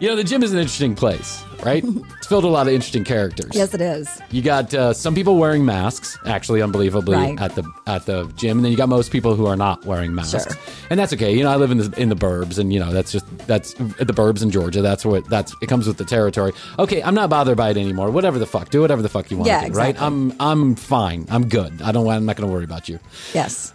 You know, the gym is an interesting place, right? It's filled with a lot of interesting characters. Yes, it is. You got some people wearing masks, actually, unbelievably, right, at the gym, and then you got most people who are not wearing masks, sure, and that's okay. You know, I live in the burbs, and you know that's the burbs in Georgia. It comes with the territory. Okay, I'm not bothered by it anymore. Whatever the fuck, do whatever the fuck you want to do, exactly, right? I'm fine. I'm good. I'm not going to worry about you. Yes.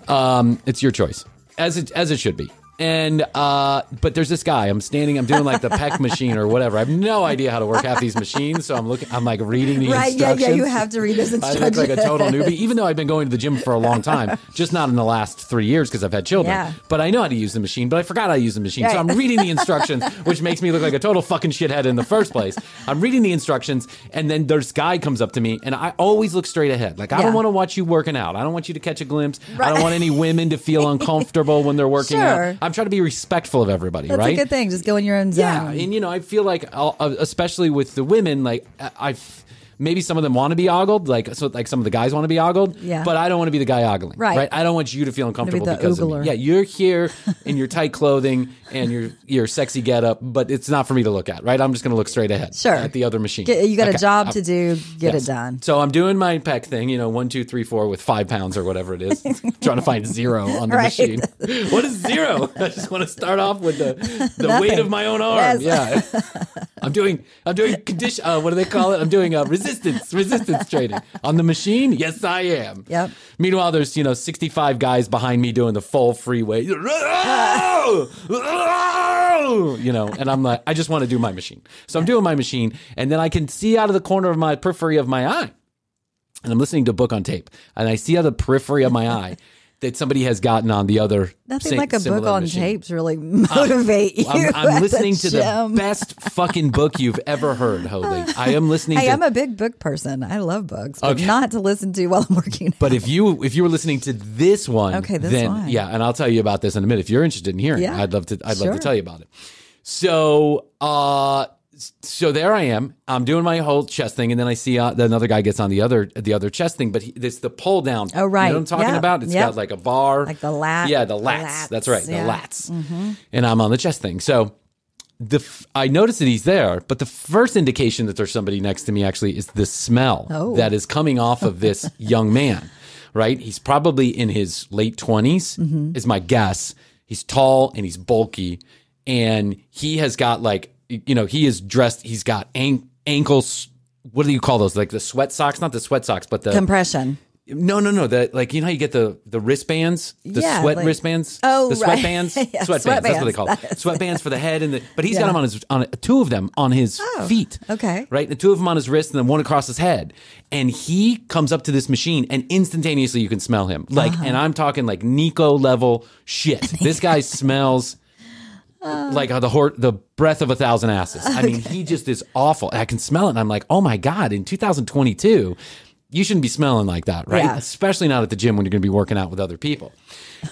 It's your choice, as it should be. And, but there's this guy, I'm doing like the pec machine or whatever. I have no idea how to work half these machines. So I'm like reading the instructions. Yeah, you have to read those instructions. I look like a total newbie, even though I've been going to the gym for a long time, just not in the last 3 years because I've had children, but I know how to use the machine, but I forgot how to use the machine. Right. So I'm reading the instructions, which makes me look like a total fucking shithead in the first place. I'm reading the instructions and then this guy comes up to me and I always look straight ahead. Like, I don't want to watch you working out. I don't want you to catch a glimpse. Right. I don't want any women to feel uncomfortable when they're working out. I'm trying to be respectful of everybody, right? That's a good thing. Just go in your own zone. Yeah, and you know, I feel like, especially with the women, like maybe some of them want to be ogled, like some of the guys want to be ogled. Yeah. But I don't want to be the guy ogling, right? I don't want you to feel uncomfortable because of me. Yeah, you're here in your tight clothing and your sexy getup, but it's not for me to look at, right? I'm just going to look straight ahead, sure, at the other machine. You got a job to do. Get it done. So I'm doing my pec thing, 1, 2, 3, 4 with 5 pounds or whatever it is, trying to find zero on the machine. What is zero? I just want to start off with the weight of my own arm. Yes. Yeah, I'm doing condition. What do they call it? I'm doing resistance training on the machine. Yes, I am. Yep. Meanwhile, there's 65 guys behind me doing the full free weight. And I'm like, I just want to do my machine. So I'm doing my machine, and then I can see out of the corner of my periphery of my eye, and I'm listening to a book on tape, and I see out of the periphery of my eye that somebody has gotten on the other. Nothing like a book on tapes really motivate you. I'm listening to the best fucking book you've ever heard, Holy. I am listening to... Hey, I'm a big book person. I love books, but not to listen to while I'm working out. But if you were listening to this one, then yeah, and I'll tell you about this in a minute. If you're interested in hearing, I'd love to tell you about it. So, so there I am. I'm doing my whole chest thing, and then I see another guy gets on the other chest thing. But it's the pull down. Oh, right. You know what I'm talking about? It's got like a bar, like the lats. Yeah, the lats. That's right, the lats. Mm-hmm. And I'm on the chest thing. So I notice that he's there, but the first indication that there's somebody next to me actually is the smell that is coming off of this young man. Right? He's probably in his late 20s, is my guess. He's tall and he's bulky, and he has got like. He is dressed, he's got ankles, what do you call those? Like the sweat socks, not the sweat socks, but the compression. No. Like, you know how you get the wristbands? The sweat wristbands? Oh, the sweatbands? Yeah, sweatbands, that's what they call it. Sweatbands for the head but he's got them on two of them on his feet. Okay. Right? The two of them on his wrist and then one across his head. And he comes up to this machine and instantaneously you can smell him. Like, and I'm talking like Nico level shit. This guy smells... like the breath of 1,000 asses. I mean, he just is awful. And I can smell it. And I'm like, oh my God, in 2022, you shouldn't be smelling like that, right? Yeah. Especially not at the gym when you're going to be working out with other people.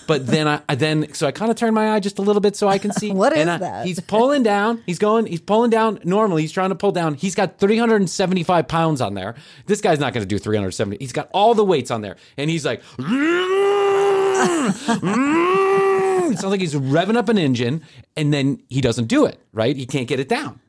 But then so I kind of turn my eye just a little bit so I can see. What is that? He's pulling down. He's pulling down. Normally he's trying to pull down. He's got 375 pounds on there. This guy's not going to do 370. He's got all the weights on there. And he's like, it sounds like he's revving up an engine, and then he doesn't do it, right? He can't get it down.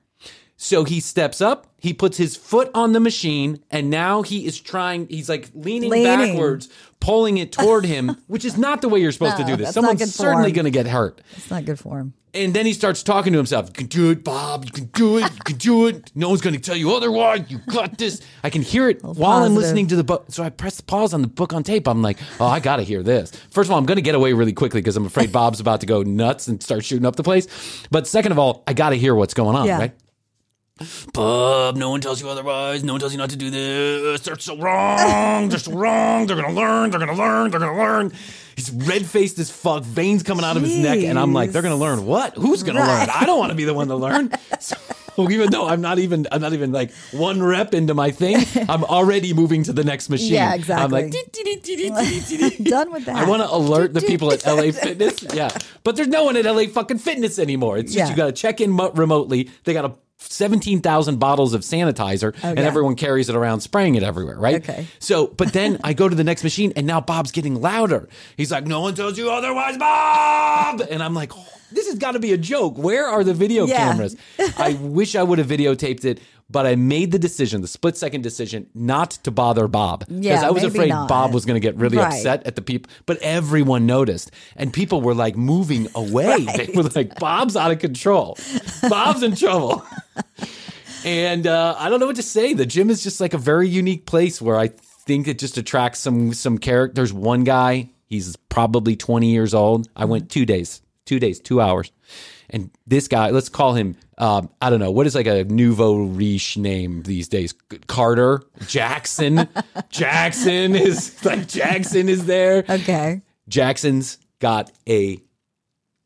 So he steps up, he puts his foot on the machine, and now he is trying, he's like leaning backwards, pulling it toward him, which is not the way you're supposed to do this. Someone's certainly going to get hurt. It's not good for him. And then he starts talking to himself. You can do it, Bob. You can do it. You can do it. No one's going to tell you otherwise. You got this. I can hear it while I'm listening to the book. So I press pause on the book on tape. I'm like, oh, I got to hear this. First of all, I'm going to get away really quickly because I'm afraid Bob's about to go nuts and start shooting up the place. But second of all, I got to hear what's going on, right? Bob, no one tells you otherwise. No one tells you not to do this. They're so wrong. They're so wrong. They're going to learn. They're going to learn. They're going to learn. He's red-faced as fuck, veins coming out of his neck. And I'm like, they're going to learn what? Who's going to learn? I don't want to be the one to learn. So even though I'm not even like one rep into my thing, I'm already moving to the next machine. Yeah, exactly. I'm like, done with that. I want to alert the people at LA Fitness. Yeah. But there's no one at LA fucking Fitness anymore. It's just you got to check in remotely. They got to 17,000 bottles of sanitizer and everyone carries it around spraying it everywhere, right? Okay. So, but then I go to the next machine and now Bob's getting louder. He's like, no one tells you otherwise, Bob! And I'm like, this has got to be a joke. Where are the video cameras? I wish I would have videotaped it, but I made the decision, the split-second decision, not to bother Bob. Because I was afraid Bob was going to get really upset at the people. But everyone noticed. And people were, like, moving away. They were like, Bob's out of control. Bob's in trouble. And I don't know what to say. The gym is just, like, a very unique place where I think it just attracts some characters. One guy, he's probably 20 years old. I went 2 hours. And this guy, let's call him, I don't know, what is like a nouveau riche name these days? Carter, Jackson. Jackson is there. Okay. Jackson's got a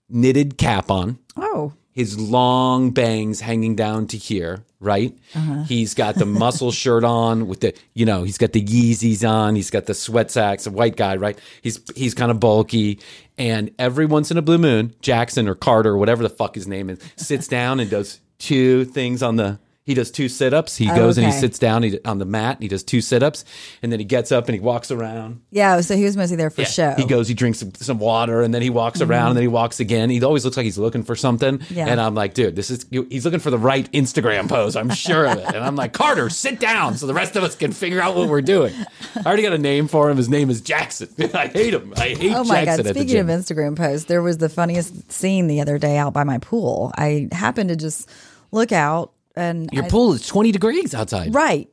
knitted cap on. Oh. His long bangs hanging down to here, right? Uh-huh. He's got the muscle shirt on with the, you know, he's got the Yeezys on. He's got the sweat sacks, a white guy, right? He's kind of bulky. And every once in a blue moon, Jackson or Carter or whatever the fuck his name is, sits down and does two things on the, he does two sit-ups. He goes and he sits down on the mat and he does two sit-ups. And then he gets up and he walks around. Yeah, so he was mostly there for show. He goes, he drinks some water and then he walks around and then he walks again. He always looks like he's looking for something. Yeah. And I'm like, dude, this is, he's looking for the right Instagram pose. I'm sure of it. And I'm like, Carter, sit down so the rest of us can figure out what we're doing. I already got a name for him. His name is Jackson. I hate him. I hate Jackson. Oh my God. Speaking of Instagram posts, there was the funniest scene the other day out by my pool. I happened to just look out. And your pool is 20 degrees outside. Right.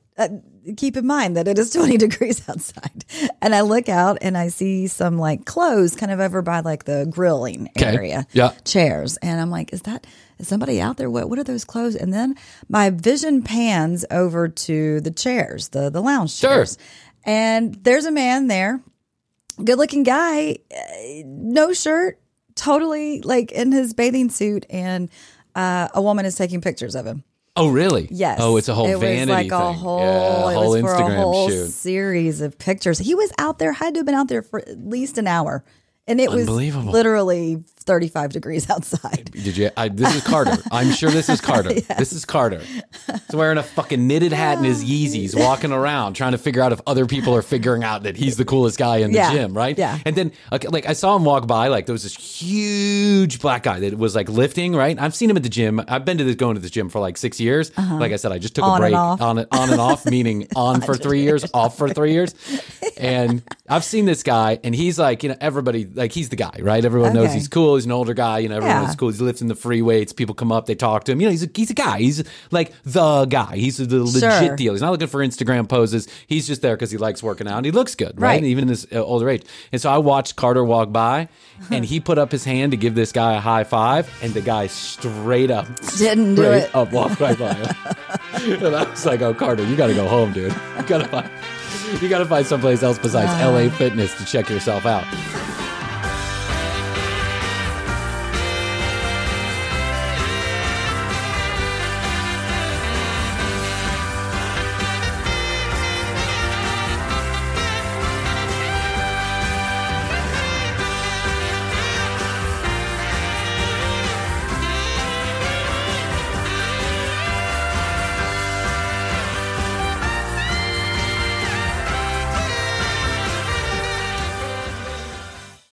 Keep in mind that it is 20 degrees outside. And I look out and I see some like clothes kind of over by like the grilling area. Yeah. Chairs. And I'm like, is somebody out there? What are those clothes? And then my vision pans over to the chairs, the lounge chairs. Sure. And there's a man there. Good looking guy. No shirt. Totally like in his bathing suit. And a woman is taking pictures of him. Oh, really? Yes. Oh, it's a whole vanity thing. It was like a whole, Instagram shoot. Series of pictures. He was out there, had to have been out there for at least an hour. And it was literally 35 degrees outside. Did you? This is Carter. I'm sure this is Carter. Yes. This is Carter. He's wearing a fucking knitted hat and his Yeezys, walking around trying to figure out if other people are figuring out that he's the coolest guy in the gym, right? Yeah. And then, like, I saw him walk by. Like, there was this huge black guy that was like lifting, right? I've seen him at the gym. I've been going to this gym for like 6 years. Uh-huh. Like I said, I just took a break on and off, meaning on for 3 years, off for 3 years. And I've seen this guy, and he's like, you know, everybody, like, he's the guy, right? Everyone knows he's cool. He's an older guy. You know, everyone knows he's cool. He's lifting the free weights. People come up, they talk to him. You know, he's a guy. He's like the guy. He's the legit deal. He's not looking for Instagram poses. He's just there because he likes working out and he looks good, right? Even in his older age. And so I watched Carter walk by, and he put up his hand to give this guy a high five, and the guy straight up walked right by him. And I was like, oh, Carter, you got to go home, dude. You got to find someplace else besides LA Fitness to check yourself out.